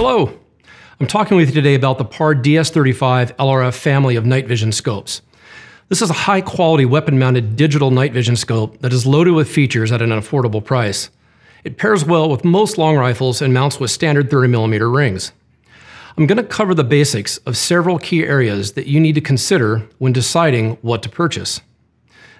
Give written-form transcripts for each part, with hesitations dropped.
Hello, I'm talking with you today about the PARD DS35-LRF family of night vision scopes. This is a high quality weapon mounted digital night vision scope that is loaded with features at an affordable price. It pairs well with most long rifles and mounts with standard 30mm rings. I'm going to cover the basics of several key areas that you need to consider when deciding what to purchase.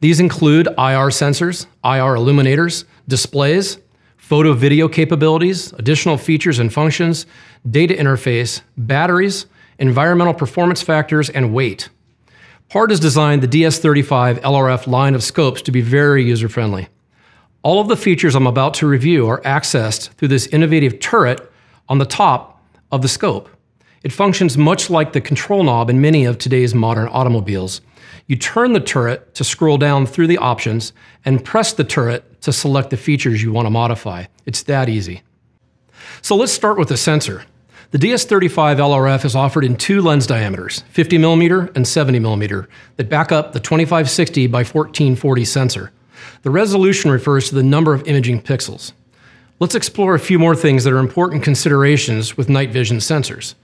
These include IR sensors, IR illuminators, displays, photo video capabilities, additional features and functions, data interface, batteries, environmental performance factors, and weight. PARD has designed the DS35-LRF line of scopes to be very user-friendly. All of the features I'm about to review are accessed through this innovative turret on the top of the scope. It functions much like the control knob in many of today's modern automobiles. You turn the turret to scroll down through the options and press the turret to select the features you want to modify. It's that easy. So let's start with the sensor. The DS35-LRF is offered in two lens diameters, 50mm and 70mm, that back up the 2560 by 1440 sensor. The resolution refers to the number of imaging pixels. Let's explore a few more things that are important considerations with night vision sensors.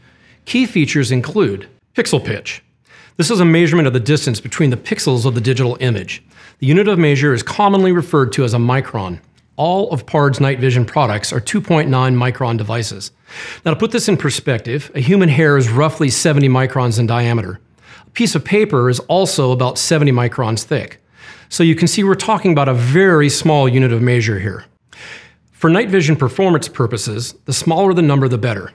Key features include pixel pitch. This is a measurement of the distance between the pixels of the digital image. The unit of measure is commonly referred to as a micron. All of PARD's night vision products are 2.9 micron devices. Now, to put this in perspective, a human hair is roughly 70 microns in diameter. A piece of paper is also about 70 microns thick. So you can see we're talking about a very small unit of measure here. For night vision performance purposes, the smaller the number, the better.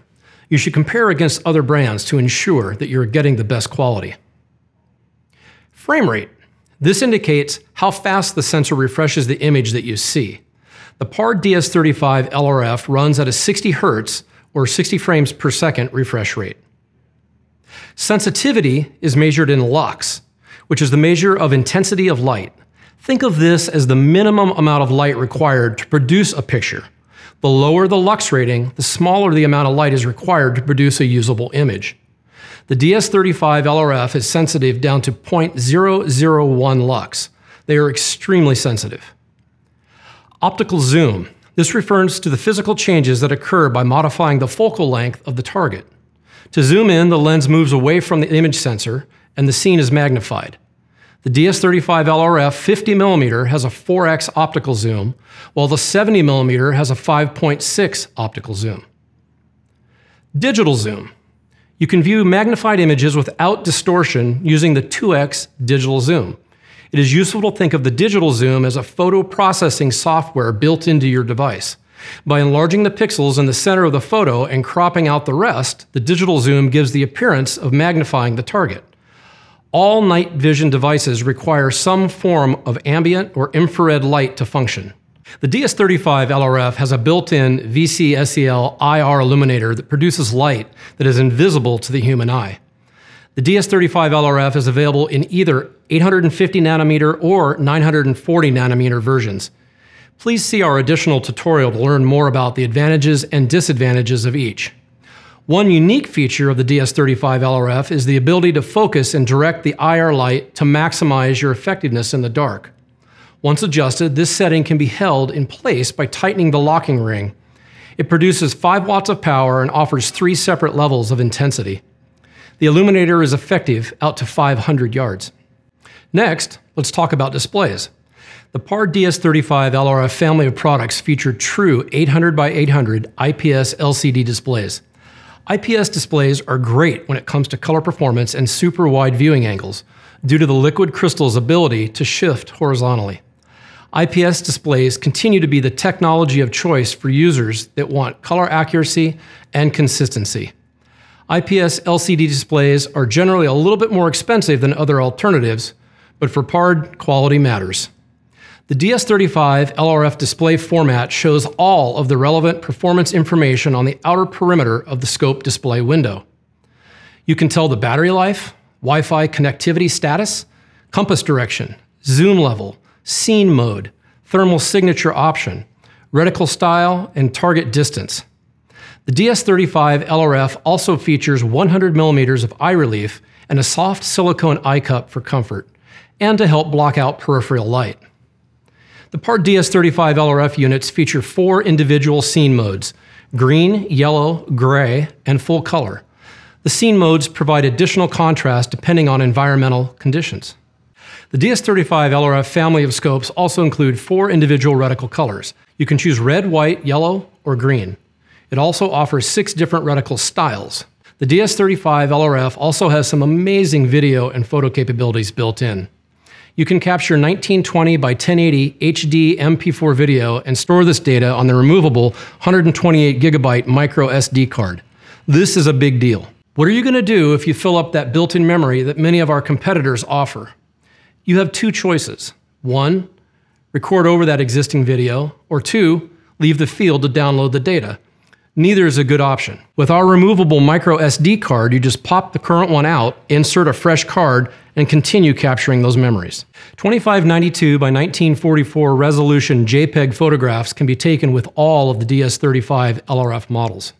You should compare against other brands to ensure that you're getting the best quality. Frame rate. This indicates how fast the sensor refreshes the image that you see. The PARD DS35-LRF runs at a 60 Hz or 60 frames per second refresh rate. Sensitivity is measured in lux, which is the measure of intensity of light. Think of this as the minimum amount of light required to produce a picture. The lower the lux rating, the smaller the amount of light is required to produce a usable image. The DS35-LRF is sensitive down to 0.001 lux. They are extremely sensitive. Optical zoom. This refers to the physical changes that occur by modifying the focal length of the target. To zoom in, the lens moves away from the image sensor and the scene is magnified. The DS35-LRF 50mm has a 4x optical zoom, while the 70mm has a 5.6 optical zoom. Digital zoom. You can view magnified images without distortion using the 2x digital zoom. It is useful to think of the digital zoom as a photo processing software built into your device. By enlarging the pixels in the center of the photo and cropping out the rest, the digital zoom gives the appearance of magnifying the target. All night vision devices require some form of ambient or infrared light to function. The DS35-LRF has a built-in VCSEL IR illuminator that produces light that is invisible to the human eye. The DS35-LRF is available in either 850nm or 940nm versions. Please see our additional tutorial to learn more about the advantages and disadvantages of each. One unique feature of the DS35-LRF is the ability to focus and direct the IR light to maximize your effectiveness in the dark. Once adjusted, this setting can be held in place by tightening the locking ring. It produces 5 watts of power and offers 3 separate levels of intensity. The illuminator is effective out to 500 yards. Next, let's talk about displays. The PARD DS35-LRF family of products feature true 800x800 IPS LCD displays. IPS displays are great when it comes to color performance and super wide viewing angles due to the liquid crystal's ability to shift horizontally. IPS displays continue to be the technology of choice for users that want color accuracy and consistency. IPS LCD displays are generally a little bit more expensive than other alternatives, but for PARD, quality matters. The DS35-LRF display format shows all of the relevant performance information on the outer perimeter of the scope display window. You can tell the battery life, Wi-Fi connectivity status, compass direction, zoom level, scene mode, thermal signature option, reticle style, and target distance. The DS35-LRF also features 100mm of eye relief and a soft silicone eye cup for comfort, and to help block out peripheral light. The PARD DS35-LRF units feature 4 individual scene modes, green, yellow, gray, and full color. The scene modes provide additional contrast depending on environmental conditions. The DS35-LRF family of scopes also include 4 individual reticle colors. You can choose red, white, yellow, or green. It also offers 6 different reticle styles. The DS35-LRF also has some amazing video and photo capabilities built in. You can capture 1920 by 1080 HD MP4 video and store this data on the removable 128GB micro SD card. This is a big deal. What are you going to do if you fill up that built-in memory that many of our competitors offer? You have 2 choices. 1, record over that existing video, or 2, leave the field to download the data. Neither is a good option. With our removable micro SD card, you just pop the current one out, insert a fresh card, and continue capturing those memories. 2592 by 1944 resolution JPEG photographs can be taken with all of the DS35-LRF models.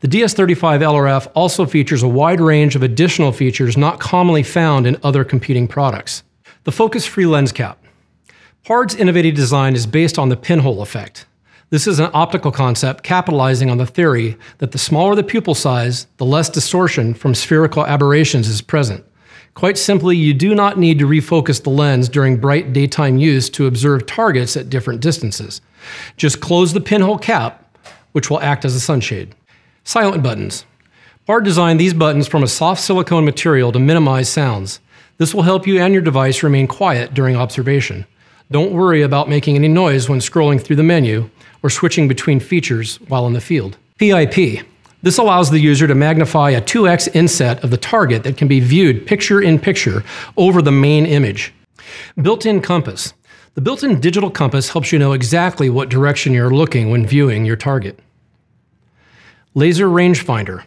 The DS35-LRF also features a wide range of additional features not commonly found in other competing products. The focus-free lens cap. PARD's innovative design is based on the pinhole effect. This is an optical concept capitalizing on the theory that the smaller the pupil size, the less distortion from spherical aberrations is present. Quite simply, you do not need to refocus the lens during bright daytime use to observe targets at different distances. Just close the pinhole cap, which will act as a sunshade. Silent buttons. PARD designed these buttons from a soft silicone material to minimize sounds. This will help you and your device remain quiet during observation. Don't worry about making any noise when scrolling through the menu or switching between features while in the field. PIP. This allows the user to magnify a 2x inset of the target that can be viewed picture-in-picture over the main image. Built-in compass. The built-in digital compass helps you know exactly what direction you're looking when viewing your target. Laser rangefinder.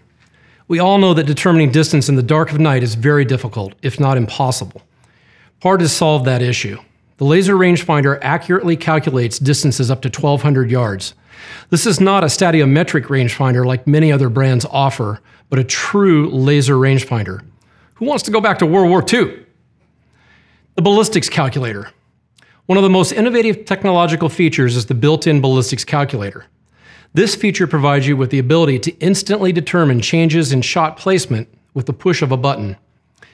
We all know that determining distance in the dark of night is very difficult, if not impossible. PARD has solved that issue. The laser rangefinder accurately calculates distances up to 1,200 yards. This is not a statiometric rangefinder like many other brands offer, but a true laser rangefinder. Who wants to go back to World War II? The ballistics calculator. One of the most innovative technological features is the built-in ballistics calculator. This feature provides you with the ability to instantly determine changes in shot placement with the push of a button.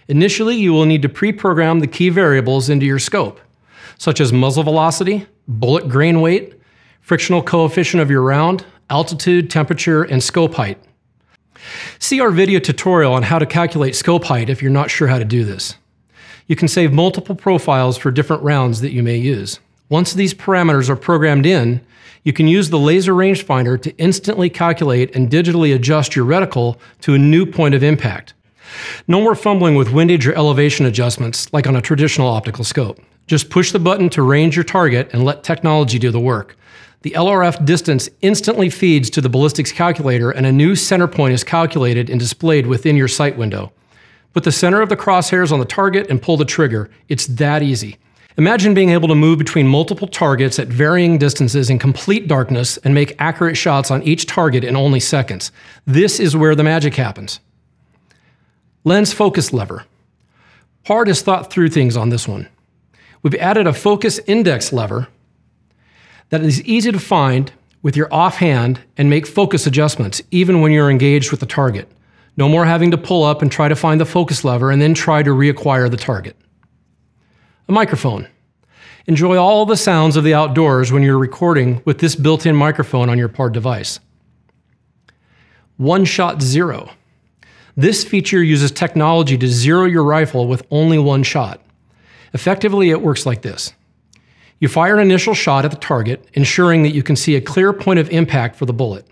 Initially, you will need to pre-program the key variables into your scope, such as muzzle velocity, bullet grain weight, frictional coefficient of your round, altitude, temperature, and scope height. See our video tutorial on how to calculate scope height if you're not sure how to do this. You can save multiple profiles for different rounds that you may use. Once these parameters are programmed in, you can use the laser rangefinder to instantly calculate and digitally adjust your reticle to a new point of impact. No more fumbling with windage or elevation adjustments like on a traditional optical scope. Just push the button to range your target and let technology do the work. The LRF distance instantly feeds to the ballistics calculator and a new center point is calculated and displayed within your sight window. Put the center of the crosshairs on the target and pull the trigger. It's that easy. Imagine being able to move between multiple targets at varying distances in complete darkness and make accurate shots on each target in only seconds. This is where the magic happens. Lens focus lever. PARD has thought through things on this one. We've added a focus index lever that is easy to find with your offhand and make focus adjustments even when you're engaged with the target. No more having to pull up and try to find the focus lever and then try to reacquire the target. A microphone. Enjoy all the sounds of the outdoors when you're recording with this built-in microphone on your PARD device. One-shot zero. This feature uses technology to zero your rifle with only one shot. Effectively, it works like this. You fire an initial shot at the target, ensuring that you can see a clear point of impact for the bullet.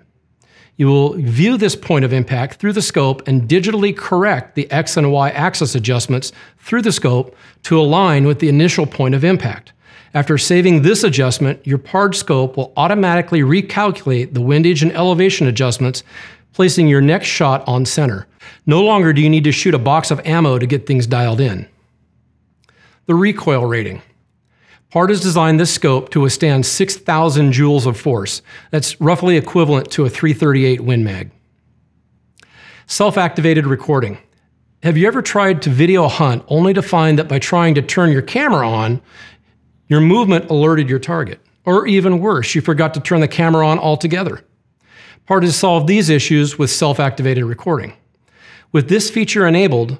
You will view this point of impact through the scope and digitally correct the X and Y axis adjustments through the scope to align with the initial point of impact. After saving this adjustment, your PARD scope will automatically recalculate the windage and elevation adjustments, placing your next shot on center. No longer do you need to shoot a box of ammo to get things dialed in. The recoil rating. PARD has designed this scope to withstand 6,000 joules of force. That's roughly equivalent to a .338 Win Mag. Self-activated recording. Have you ever tried to video hunt only to find that by trying to turn your camera on, your movement alerted your target? Or even worse, you forgot to turn the camera on altogether. PARD has solved these issues with self-activated recording. With this feature enabled,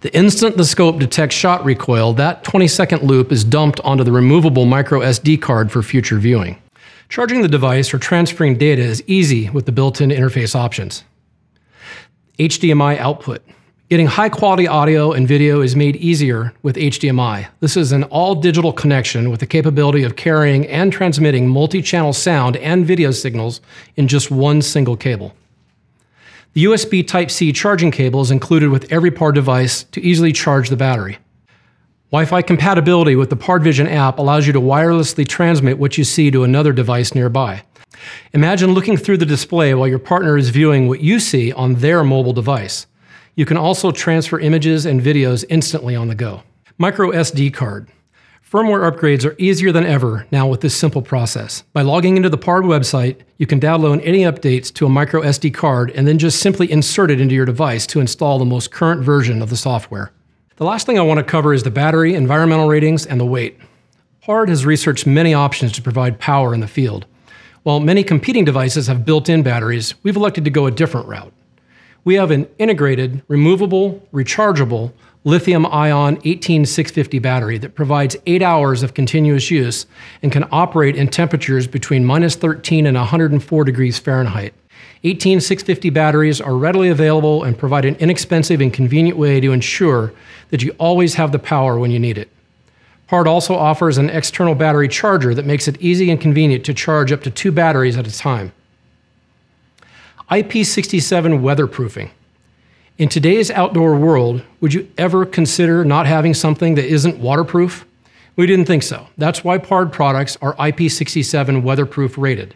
the instant the scope detects shot recoil, that 20-second loop is dumped onto the removable micro SD card for future viewing. Charging the device or transferring data is easy with the built-in interface options. HDMI output. Getting high-quality audio and video is made easier with HDMI. This is an all-digital connection with the capability of carrying and transmitting multi-channel sound and video signals in just one single cable. The USB Type-C charging cable is included with every PARD device to easily charge the battery. Wi-Fi compatibility with the PardVision app allows you to wirelessly transmit what you see to another device nearby. Imagine looking through the display while your partner is viewing what you see on their mobile device. You can also transfer images and videos instantly on the go. Micro SD card. Firmware upgrades are easier than ever now with this simple process. By logging into the PARD website, you can download any updates to a micro SD card and then just simply insert it into your device to install the most current version of the software. The last thing I want to cover is the battery, environmental ratings, and the weight. PARD has researched many options to provide power in the field. While many competing devices have built-in batteries, we've elected to go a different route. We have an integrated, removable, rechargeable, lithium-ion 18650 battery that provides 8 hours of continuous use and can operate in temperatures between -13 and 104 degrees Fahrenheit. 18650 batteries are readily available and provide an inexpensive and convenient way to ensure that you always have the power when you need it. PARD also offers an external battery charger that makes it easy and convenient to charge up to 2 batteries at a time. IP67 weatherproofing. In today's outdoor world, would you ever consider not having something that isn't waterproof? We didn't think so. That's why PARD products are IP67 weatherproof rated.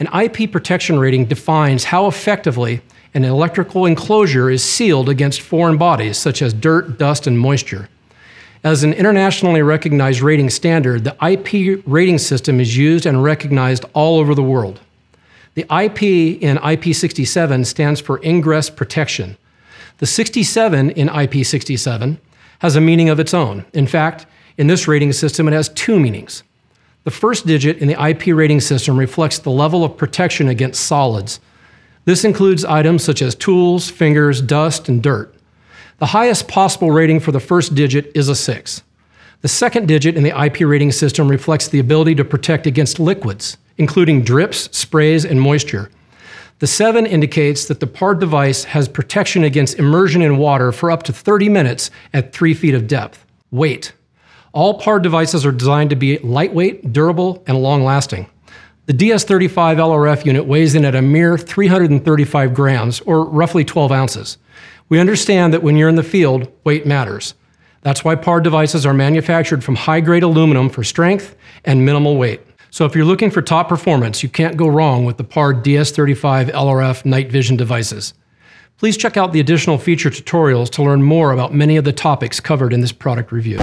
An IP protection rating defines how effectively an electrical enclosure is sealed against foreign bodies such as dirt, dust, and moisture. As an internationally recognized rating standard, the IP rating system is used and recognized all over the world. The IP in IP67 stands for ingress protection. The 67 in IP67 has a meaning of its own. In fact, in this rating system, it has 2 meanings. The first digit in the IP rating system reflects the level of protection against solids. This includes items such as tools, fingers, dust, and dirt. The highest possible rating for the first digit is a 6. The second digit in the IP rating system reflects the ability to protect against liquids, including drips, sprays, and moisture. The 7 indicates that the PARD device has protection against immersion in water for up to 30 minutes at 3 feet of depth. Weight. All PARD devices are designed to be lightweight, durable, and long-lasting. The DS35-LRF unit weighs in at a mere 335 grams, or roughly 12 ounces. We understand that when you're in the field, weight matters. That's why PARD devices are manufactured from high-grade aluminum for strength and minimal weight. So if you're looking for top performance, you can't go wrong with the PARD DS35-LRF night vision devices. Please check out the additional feature tutorials to learn more about many of the topics covered in this product review.